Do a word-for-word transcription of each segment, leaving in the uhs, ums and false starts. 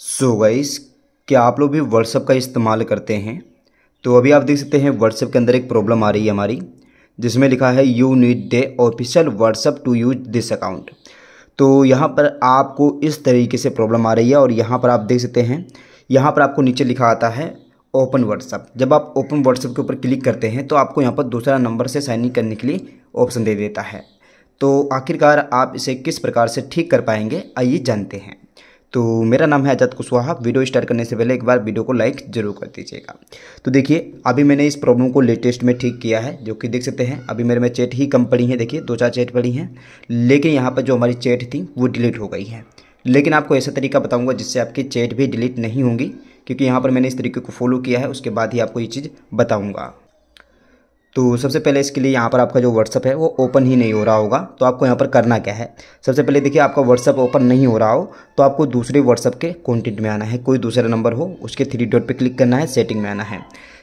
So guys, क्या आप लोग भी व्हाट्सएप का इस्तेमाल करते हैं? तो अभी आप देख सकते हैं व्हाट्सएप के अंदर एक प्रॉब्लम आ रही है हमारी, जिसमें लिखा है you need the official WhatsApp to use this account. तो यहाँ पर आपको इस तरीके से प्रॉब्लम आ रही है और यहाँ पर आप देख सकते हैं, यहाँ पर आपको नीचे लिखा आता है ओपन व्हाट्सएप। जब आप ओपन व्हाट्सएप के ऊपर क्लिक करते हैं तो आपको यहाँ पर दूसरा नंबर से साइन इन करने के लिए ऑप्शन दे देता है। तो आखिरकार आप इसे किस प्रकार से ठीक कर पाएंगे, आइए जानते हैं। तो मेरा नाम है आज़ाद कुशवाहा। वीडियो स्टार्ट करने से पहले एक बार वीडियो को लाइक ज़रूर कर दीजिएगा। तो देखिए, अभी मैंने इस प्रॉब्लम को लेटेस्ट में ठीक किया है, जो कि देख सकते हैं अभी मेरे में चैट ही कम पड़ी है। देखिए, दो चार चैट पड़ी हैं, लेकिन यहाँ पर जो हमारी चैट थी वो डिलीट हो गई है। लेकिन आपको ऐसा तरीका बताऊँगा जिससे आपकी चैट भी डिलीट नहीं होंगी, क्योंकि यहाँ पर मैंने इस तरीके को फॉलो किया है, उसके बाद ही आपको ये चीज़ बताऊँगा। तो सबसे पहले इसके लिए यहाँ पर आपका जो व्हाट्सअप है वो ओपन ही नहीं हो रहा होगा। तो आपको यहाँ पर करना क्या है, सबसे पहले देखिए, आपका व्हाट्सअप ओपन नहीं हो रहा हो तो आपको दूसरे व्हाट्सअप के कॉन्टेंट में आना है। कोई दूसरा नंबर हो, उसके थ्री डॉट पे क्लिक करना है, सेटिंग में आना है।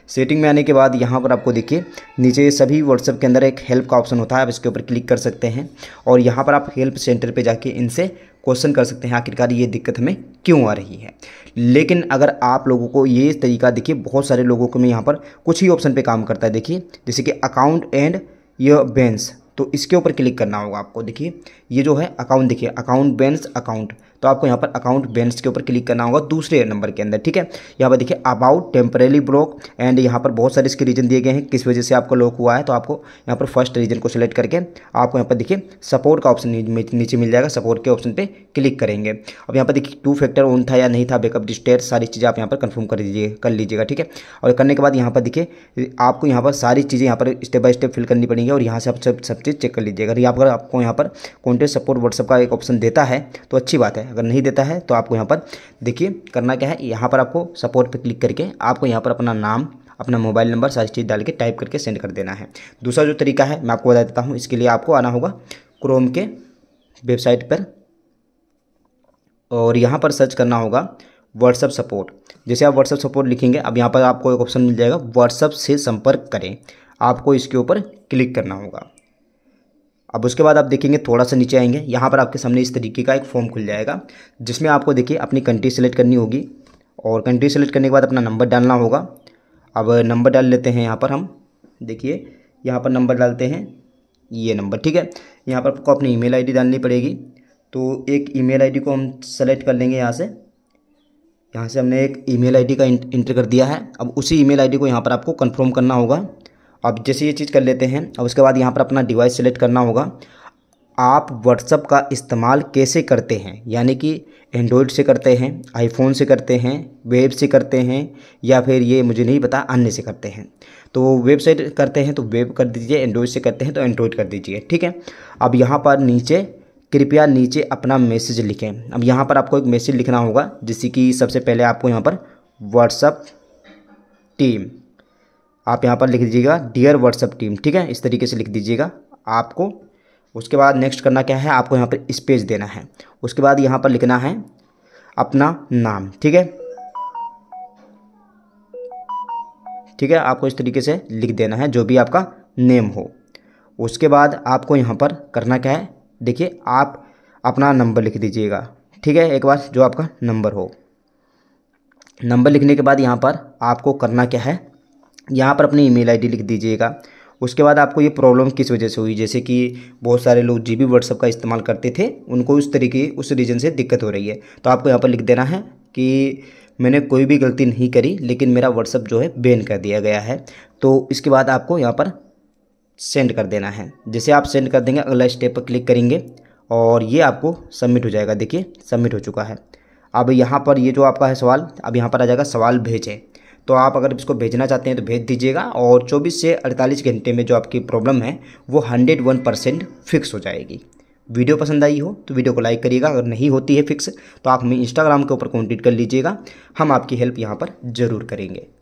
सेटिंग में आने के बाद यहाँ पर आपको देखिए नीचे सभी व्हाट्सअप के अंदर एक हेल्प का ऑप्शन होता है, आप इसके ऊपर क्लिक कर सकते हैं और यहाँ पर आप हेल्प सेंटर पर जाके इनसे क्वेश्चन कर सकते हैं आखिरकार ये दिक्कत हमें क्यों आ रही है। लेकिन अगर आप लोगों को ये तरीका, देखिए बहुत सारे लोगों को मैं यहाँ पर कुछ ही ऑप्शन पे काम करता है, देखिए जैसे कि अकाउंट एंड योर बैलेंस, तो इसके ऊपर क्लिक करना होगा आपको। देखिए ये जो है अकाउंट, देखिए अकाउंट बैलेंस अकाउंट, तो आपको यहाँ पर अकाउंट बैलेंस के ऊपर क्लिक करना होगा दूसरे नंबर के अंदर। ठीक है, यहाँ पर देखिए अबाउट टेम्परेरी ब्लॉक एंड यहाँ पर बहुत सारे इसके रीजन दिए गए हैं किस वजह से आपका लॉक हुआ है। तो आपको यहाँ पर फर्स्ट रीजन को सिलेक्ट करके आपको यहाँ पर देखिए सपोर्ट का ऑप्शन नीचे मिल जाएगा, सपोर्ट के ऑप्शन पर क्लिक करेंगे। अब यहाँ पर देखिए टू फैक्टर ऑन था या नहीं था, बैकअप डिस्टेट, सारी चीज़ें आप यहाँ पर कन्फर्म कर दीजिए कर लीजिएगा। ठीक है, और करने के बाद यहाँ पर देखिए आपको यहाँ पर सारी चीज़ें यहाँ पर स्टेप बाय स्टेप फिल करनी पड़ेंगी और यहाँ से आप सब सब चीज़ चेक कर लीजिएगा। अगर यहाँ पर आपको यहाँ पर कॉन्टेक्ट सपोर्ट व्हाट्सएप का एक ऑप्शन देता है तो अच्छी बात है, अगर नहीं देता है तो आपको यहाँ पर देखिए करना क्या है, यहाँ पर आपको सपोर्ट पे क्लिक करके आपको यहाँ पर अपना नाम, अपना मोबाइल नंबर, सारी चीज़ डाल के टाइप करके सेंड कर देना है। दूसरा जो तरीका है मैं आपको बता देता हूँ, इसके लिए आपको आना होगा क्रोम के वेबसाइट पर और यहाँ पर सर्च करना होगा व्हाट्सएप सपोर्ट। जैसे आप व्हाट्सएप सपोर्ट लिखेंगे, अब यहाँ पर आपको एक ऑप्शन मिल जाएगा व्हाट्सएप से संपर्क करें, आपको इसके ऊपर क्लिक करना होगा। अब उसके बाद आप देखेंगे थोड़ा सा नीचे आएंगे, यहाँ पर आपके सामने इस तरीके का एक फॉर्म खुल जाएगा, जिसमें आपको देखिए अपनी कंट्री सेलेक्ट करनी होगी और कंट्री सेलेक्ट करने के बाद अपना नंबर डालना होगा। अब नंबर डाल लेते हैं यहाँ पर हम, देखिए यहाँ पर नंबर डालते हैं, ये नंबर। ठीक है, यहाँ पर आपको अपनी ईमेल आईडी डालनी पड़ेगी, तो एक ईमेल आईडी को हम सेलेक्ट कर लेंगे यहाँ से। यहाँ से हमने एक ईमेल आईडी का इंटर कर दिया है। अब उसी ईमेल आईडी को यहाँ पर आपको कन्फर्म करना होगा। अब जैसे ये चीज़ कर लेते हैं, अब उसके बाद यहाँ पर अपना डिवाइस सेलेक्ट करना होगा। आप व्हाट्सएप का इस्तेमाल कैसे करते हैं, यानी कि एंड्रॉयड से करते हैं, आईफोन से करते हैं, वेब से करते हैं, या फिर ये मुझे नहीं पता अन्य से करते हैं। तो वेबसाइट करते हैं तो वेब कर दीजिए, एंड्रॉयड से करते हैं तो एंड्रॉयड कर दीजिए। ठीक है, अब यहाँ पर नीचे कृपया नीचे अपना मैसेज लिखें। अब यहाँ पर आपको एक मैसेज लिखना होगा, जिससे कि सबसे पहले आपको यहाँ पर व्हाट्सएप टीम, आप यहाँ पर लिख दीजिएगा डियर व्हाट्सएप टीम। ठीक है, इस तरीके से लिख दीजिएगा आपको। उसके बाद नेक्स्ट करना क्या है, आपको यहाँ पर स्पेस देना है। उसके बाद यहाँ पर लिखना है अपना नाम। ठीक है ठीक है आपको इस तरीके से लिख देना है, जो भी आपका नेम हो। उसके बाद आपको यहाँ पर करना क्या है, देखिए आप अपना नंबर लिख दीजिएगा। ठीक है, एक बार जो आपका नंबर हो, नंबर लिखने के बाद यहाँ पर आपको करना क्या है, यहाँ पर अपनी ईमेल आईडी लिख दीजिएगा। उसके बाद आपको ये प्रॉब्लम किस वजह से हुई, जैसे कि बहुत सारे लोग जी बी व्हाट्सएप का इस्तेमाल करते थे, उनको उस तरीके उस रीजन से दिक्कत हो रही है। तो आपको यहाँ पर लिख देना है कि मैंने कोई भी गलती नहीं करी, लेकिन मेरा व्हाट्सएप जो है बैन कर दिया गया है। तो इसके बाद आपको यहाँ पर सेंड कर देना है। जैसे आप सेंड कर देंगे, अगला स्टेप पर क्लिक करेंगे और ये आपको सबमिट हो जाएगा। देखिए सबमिट हो चुका है। अब यहाँ पर ये जो आपका है सवाल, अब यहाँ पर आ जाएगा सवाल भेजें। तो आप अगर इसको भेजना चाहते हैं तो भेज दीजिएगा और चौबीस से अड़तालीस घंटे में जो आपकी प्रॉब्लम है वो एक सौ एक परसेंट फिक्स हो जाएगी। वीडियो पसंद आई हो तो वीडियो को लाइक करिएगा, अगर नहीं होती है फिक्स तो आप हमें इंस्टाग्राम के ऊपर कॉन्टेक्ट कर लीजिएगा, हम आपकी हेल्प यहाँ पर ज़रूर करेंगे।